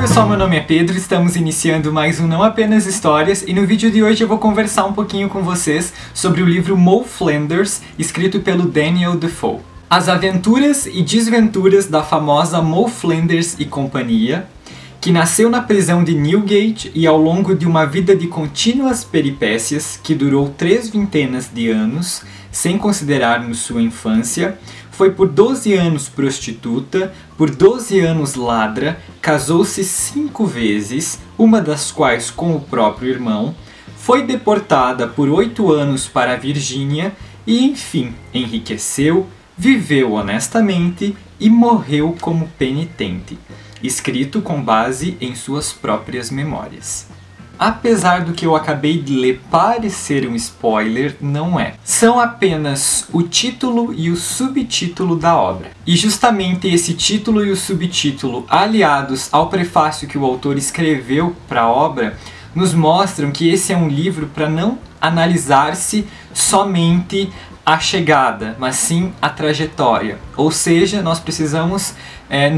pessoal, meu nome é Pedro, estamos iniciando mais um Não Apenas Histórias e no vídeo de hoje eu vou conversar um pouquinho com vocês sobre o livro Moll Flanders, escrito pelo Daniel Defoe. As aventuras e desventuras da famosa Moll Flanders e companhia, que nasceu na prisão de Newgate e ao longo de uma vida de contínuas peripécias que durou 3 vintenas de anos, sem considerarmos sua infância, foi por 12 anos prostituta, por 12 anos ladra, casou-se 5 vezes, uma das quais com o próprio irmão, foi deportada por 8 anos para a Virgínia e, enfim, enriqueceu, viveu honestamente e morreu como penitente, escrito com base em suas próprias memórias. Apesar do que eu acabei de ler parecer um spoiler, não é. São apenas o título e o subtítulo da obra. E justamente esse título e o subtítulo, aliados ao prefácio que o autor escreveu para a obra, nos mostram que esse é um livro para não analisar-se somente a chegada, mas sim a trajetória. Ou seja, nós precisamos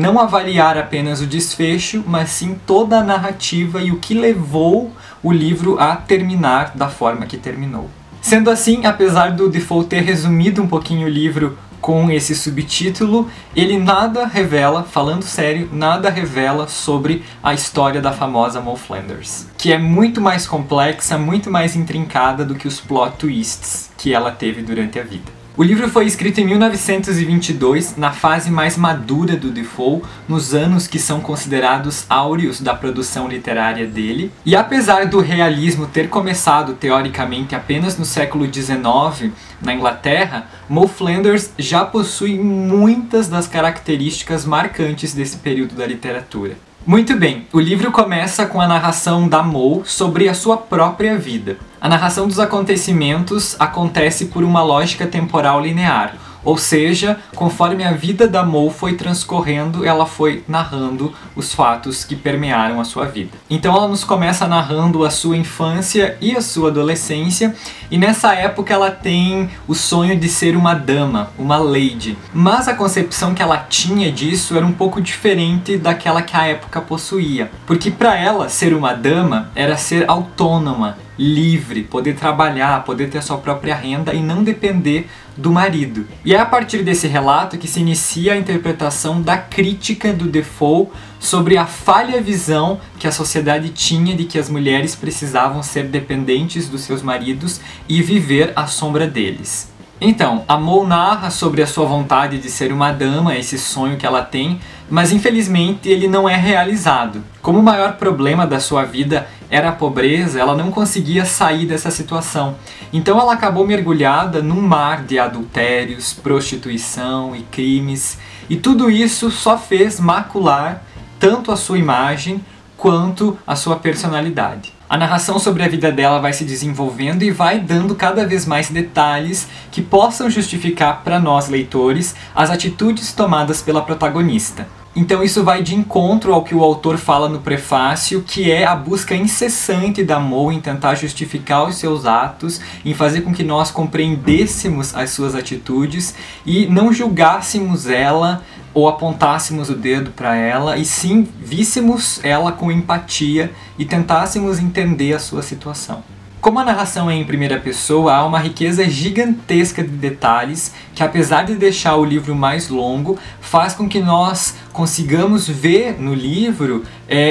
não avaliar apenas o desfecho, mas sim toda a narrativa e o que levou o livro a terminar da forma que terminou. Sendo assim, apesar do Defoe ter resumido um pouquinho o livro com esse subtítulo, ele nada revela, falando sério, nada revela sobre a história da famosa Moll Flanders, que é muito mais complexa, muito mais intrincada do que os plot twists que ela teve durante a vida. O livro foi escrito em 1922, na fase mais madura do Defoe, nos anos que são considerados áureos da produção literária dele. E apesar do realismo ter começado, teoricamente, apenas no século XIX, na Inglaterra, Moll Flanders já possui muitas das características marcantes desse período da literatura. Muito bem, o livro começa com a narração da Moll sobre a sua própria vida. A narração dos acontecimentos acontece por uma lógica temporal linear, ou seja, conforme a vida da Moll foi transcorrendo, ela foi narrando os fatos que permearam a sua vida. Então ela nos começa narrando a sua infância e a sua adolescência, e nessa época ela tem o sonho de ser uma dama, uma lady. Mas a concepção que ela tinha disso era um pouco diferente daquela que a época possuía, porque para ela ser uma dama era ser autônoma, livre, poder trabalhar, poder ter a sua própria renda e não depender do marido. E é a partir desse relato que se inicia a interpretação da crítica do Defoe sobre a falha visão que a sociedade tinha de que as mulheres precisavam ser dependentes dos seus maridos e viver à sombra deles. Então, a Moll narra sobre a sua vontade de ser uma dama, esse sonho que ela tem, mas infelizmente ele não é realizado. Como o maior problema da sua vida era a pobreza, ela não conseguia sair dessa situação. Então ela acabou mergulhada num mar de adultérios, prostituição e crimes, e tudo isso só fez macular tanto a sua imagem quanto a sua personalidade. A narração sobre a vida dela vai se desenvolvendo e vai dando cada vez mais detalhes que possam justificar para nós, leitores, as atitudes tomadas pela protagonista. Então isso vai de encontro ao que o autor fala no prefácio, que é a busca incessante da Moll em tentar justificar os seus atos, em fazer com que nós compreendêssemos as suas atitudes e não julgássemos ela ou apontássemos o dedo para ela, e sim víssemos ela com empatia e tentássemos entender a sua situação. Como a narração é em primeira pessoa, há uma riqueza gigantesca de detalhes que, apesar de deixar o livro mais longo, faz com que nós consigamos ver no livro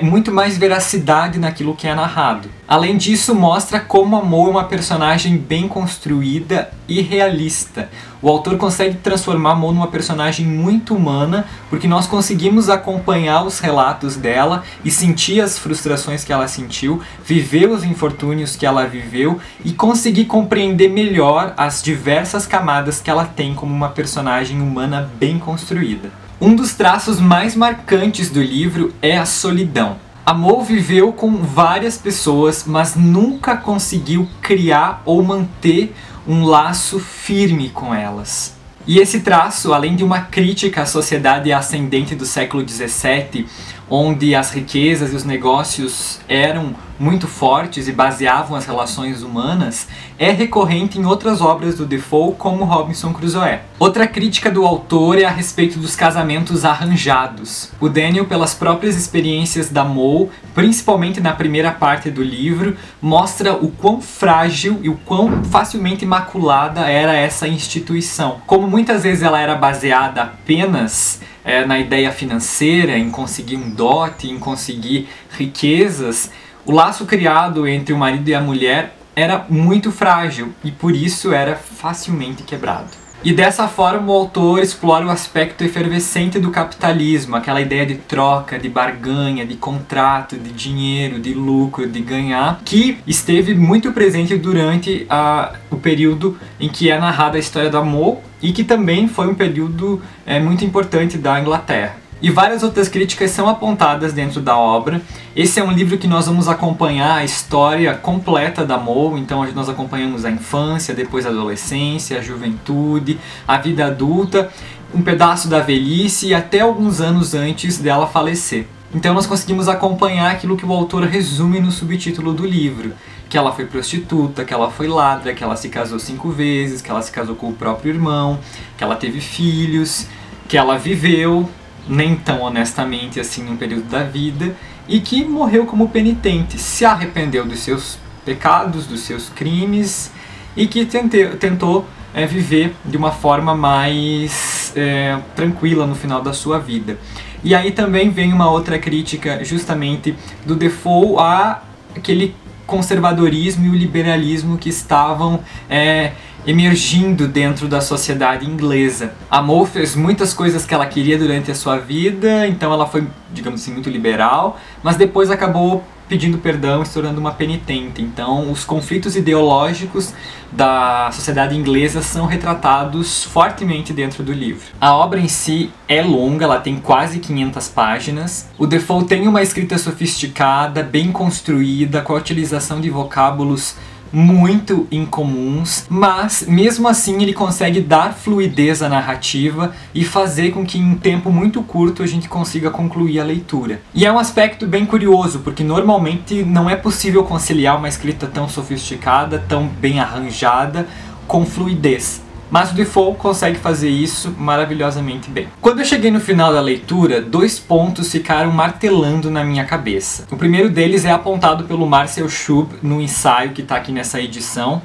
muito mais veracidade naquilo que é narrado. Além disso, mostra como a Moll é uma personagem bem construída e realista. O autor consegue transformar a Moll numa personagem muito humana, porque nós conseguimos acompanhar os relatos dela e sentir as frustrações que ela sentiu, viver os infortúnios que ela viveu e conseguir compreender melhor as diversas camadas que ela tem como uma personagem humana bem construída. Um dos traços mais marcantes do livro é a solidão. A Moll viveu com várias pessoas, mas nunca conseguiu criar ou manter um laço firme com elas. E esse traço, além de uma crítica à sociedade ascendente do século XVII, onde as riquezas e os negócios eram muito fortes e baseavam as relações humanas, é recorrente em outras obras do Defoe, como Robinson Crusoe. Outra crítica do autor é a respeito dos casamentos arranjados. O Daniel, pelas próprias experiências da Moll, principalmente na primeira parte do livro, mostra o quão frágil e o quão facilmente maculada era essa instituição. Como muitas vezes ela era baseada apenas na ideia financeira, em conseguir um dote, em conseguir riquezas, o laço criado entre o marido e a mulher era muito frágil e por isso era facilmente quebrado. E dessa forma o autor explora o aspecto efervescente do capitalismo, aquela ideia de troca, de barganha, de contrato, de dinheiro, de lucro, de ganhar, que esteve muito presente durante o período em que é narrada a história da Moll e que também foi um período muito importante da Inglaterra. E várias outras críticas são apontadas dentro da obra. Esse é um livro que nós vamos acompanhar a história completa da Moll, então nós acompanhamos a infância, depois a adolescência, a juventude, a vida adulta, um pedaço da velhice e até alguns anos antes dela falecer. Então nós conseguimos acompanhar aquilo que o autor resume no subtítulo do livro, que ela foi prostituta, que ela foi ladra, que ela se casou 5 vezes, que ela se casou com o próprio irmão, que ela teve filhos, que ela viveu nem tão honestamente assim num período da vida, e que morreu como penitente, se arrependeu dos seus pecados, dos seus crimes, e que tentou viver de uma forma mais tranquila no final da sua vida. E aí também vem uma outra crítica justamente do Defoe a aquele conservadorismo e o liberalismo que estavam emergindo dentro da sociedade inglesa. A Moll fez muitas coisas que ela queria durante a sua vida, então ela foi, digamos assim, muito liberal, mas depois acabou pedindo perdão e se tornando uma penitente. Então os conflitos ideológicos da sociedade inglesa são retratados fortemente dentro do livro. A obra em si é longa, ela tem quase 500 páginas. O Defoe tem uma escrita sofisticada, bem construída, com a utilização de vocábulos muito incomuns, mas mesmo assim ele consegue dar fluidez à narrativa e fazer com que em um tempo muito curto a gente consiga concluir a leitura. E é um aspecto bem curioso, porque normalmente não é possível conciliar uma escrita tão sofisticada, tão bem arranjada, com fluidez. Mas o Defoe consegue fazer isso maravilhosamente bem. Quando eu cheguei no final da leitura, 2 pontos ficaram martelando na minha cabeça. O primeiro deles é apontado pelo Marcel Schwob no ensaio que está aqui nessa edição,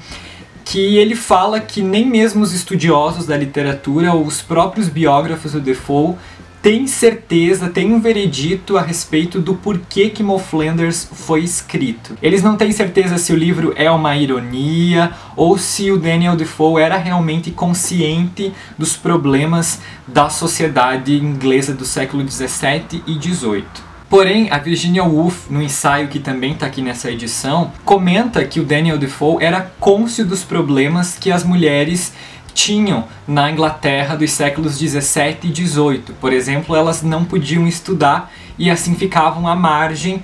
que ele fala que nem mesmo os estudiosos da literatura ou os próprios biógrafos do Defoe têm certeza, têm um veredito a respeito do porquê que Moll Flanders foi escrito. Eles não têm certeza se o livro é uma ironia ou se o Daniel Defoe era realmente consciente dos problemas da sociedade inglesa do século 17 e 18. Porém, a Virginia Woolf, no ensaio que também está aqui nessa edição, comenta que o Daniel Defoe era cônscio dos problemas que as mulheres tinham na Inglaterra dos séculos 17 e 18. Por exemplo, elas não podiam estudar e assim ficavam à margem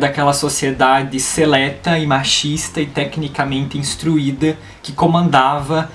daquela sociedade seleta e machista e tecnicamente instruída que comandava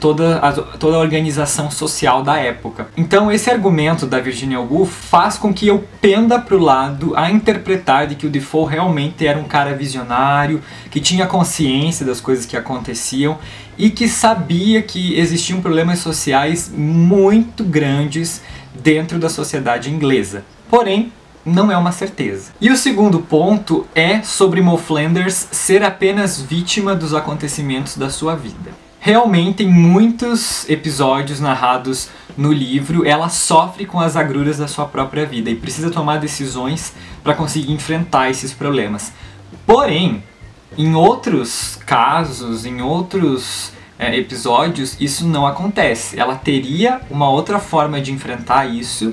toda a organização social da época. Então esse argumento da Virginia Woolf faz com que eu penda para o lado a interpretar de que o Defoe realmente era um cara visionário, que tinha consciência das coisas que aconteciam e que sabia que existiam problemas sociais muito grandes dentro da sociedade inglesa. Porém, não é uma certeza. E o segundo ponto é sobre Moll Flanders ser apenas vítima dos acontecimentos da sua vida. Realmente, em muitos episódios narrados no livro, ela sofre com as agruras da sua própria vida e precisa tomar decisões para conseguir enfrentar esses problemas. Porém, em outros casos, em outros episódios, isso não acontece. Ela teria uma outra forma de enfrentar isso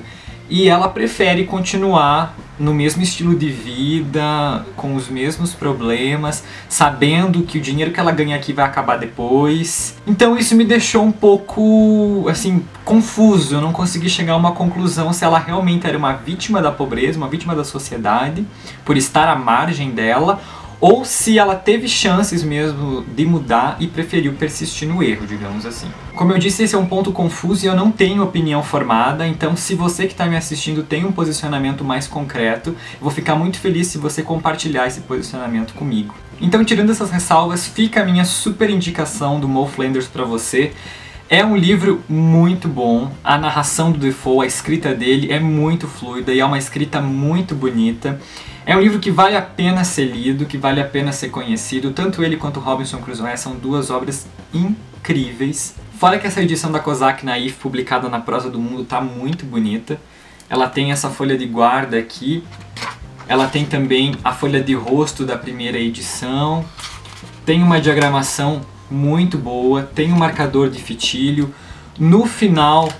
e ela prefere continuar no mesmo estilo de vida, com os mesmos problemas, sabendo que o dinheiro que ela ganha aqui vai acabar depois. Então isso me deixou um pouco, assim, confuso. Eu não consegui chegar a uma conclusão se ela realmente era uma vítima da pobreza, uma vítima da sociedade, por estar à margem dela, ou se ela teve chances mesmo de mudar e preferiu persistir no erro, digamos assim. Como eu disse, esse é um ponto confuso e eu não tenho opinião formada, então se você que está me assistindo tem um posicionamento mais concreto, eu vou ficar muito feliz se você compartilhar esse posicionamento comigo. Então, tirando essas ressalvas, fica a minha super indicação do Moll Flanders para você. É um livro muito bom, a narração do Defoe, a escrita dele é muito fluida e é uma escrita muito bonita. É um livro que vale a pena ser lido, que vale a pena ser conhecido. Tanto ele quanto Robinson Crusoe são duas obras incríveis. Fora que essa edição da COSAC Naif, publicada na Prosa do Mundo, está muito bonita. Ela tem essa folha de guarda aqui, ela tem também a folha de rosto da primeira edição, tem uma diagramação muito boa, tem um marcador de fitilho. No final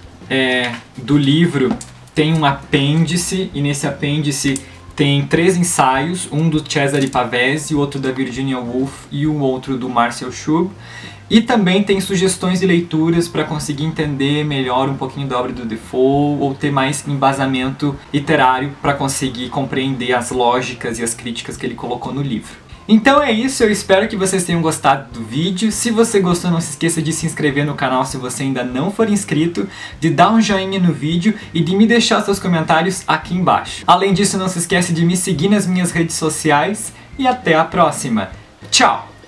do livro tem um apêndice, e nesse apêndice tem 3 ensaios, um do Cesare Pavese, outro da Virginia Woolf e um outro do Marcel Schwob. E também tem sugestões de leituras para conseguir entender melhor um pouquinho da obra do Defoe ou ter mais embasamento literário para conseguir compreender as lógicas e as críticas que ele colocou no livro. Então é isso, eu espero que vocês tenham gostado do vídeo. Se você gostou, não se esqueça de se inscrever no canal se você ainda não for inscrito, de dar um joinha no vídeo e de me deixar seus comentários aqui embaixo. Além disso, não se esquece de me seguir nas minhas redes sociais e até a próxima. Tchau!